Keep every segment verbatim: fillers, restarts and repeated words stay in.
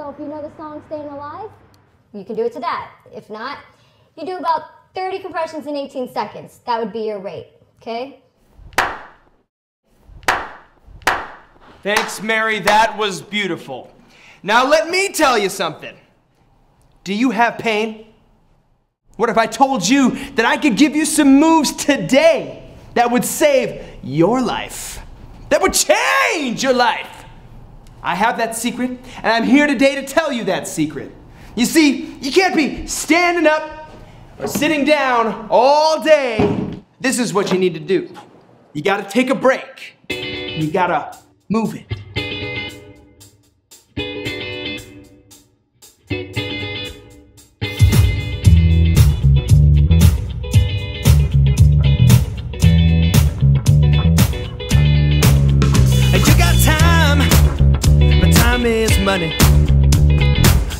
So if you know the song Stayin' Alive, you can do it to that. If not, you do about thirty compressions in eighteen seconds. That would be your rate, okay? Thanks, Mary. That was beautiful. Now let me tell you something. Do you have pain? What if I told you that I could give you some moves today that would save your life, that would change your life? I have that secret, and I'm here today to tell you that secret. You see, you can't be standing up or sitting down all day. This is what you need to do. You gotta take a break. You gotta move it. Is money.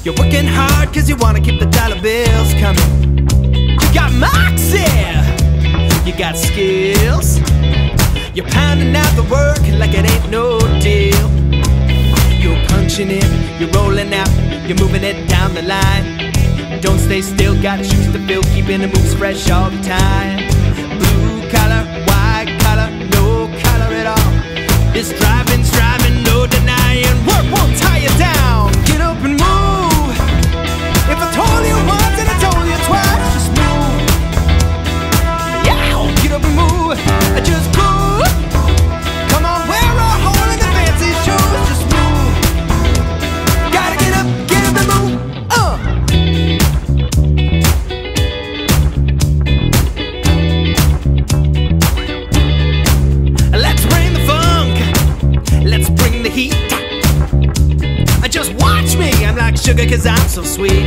You're working hard cause you wanna keep the dollar bills coming. You got moxie, you got skills, you're pounding out the work like it ain't no deal. You're punching it, you're rolling out, you're moving it down the line. Don't stay still, got shoes to fill, keeping the moves fresh all the time. Blue collar, white collar, no collar at all. This driving, driving, no denying. Work won't tie you down. Get up and move. If I told you once and I told you twice, just move. Yeah, get up and move. Just move. Come on, wear a hole in the fancy shoes. Just move. Gotta get up, get up and move. Uh. Let's bring the funk. Let's bring the heat. Just watch me, I'm like sugar cause I'm so sweet.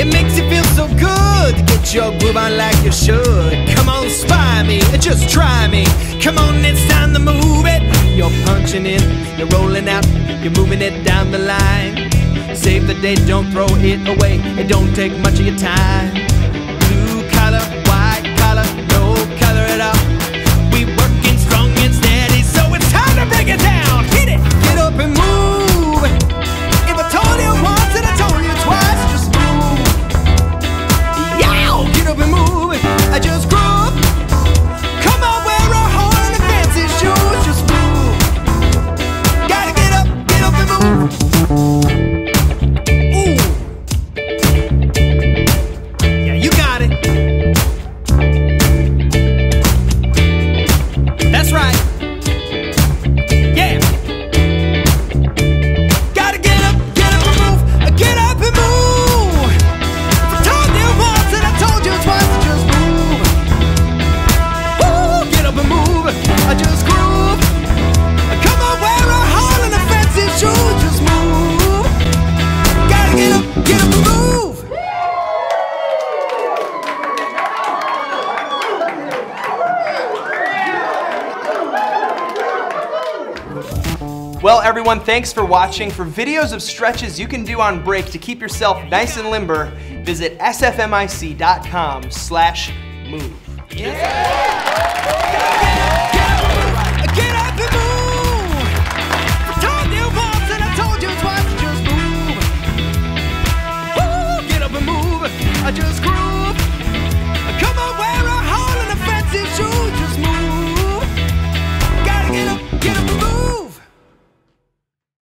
It makes you feel so good to get your groove on like you should. Come on, spy me, just try me. Come on, it's time to move it. You're punching in, you're rolling out, you're moving it down the line. Save the day, don't throw it away, it don't take much of your time. Blue collar, white collar, no color at all. We working strong and steady, so it's time to break it down. Hit it, get up and move. Well, everyone, thanks for watching. For videos of stretches you can do on break to keep yourself nice and limber, visit S F mic dot com slash move. Yeah.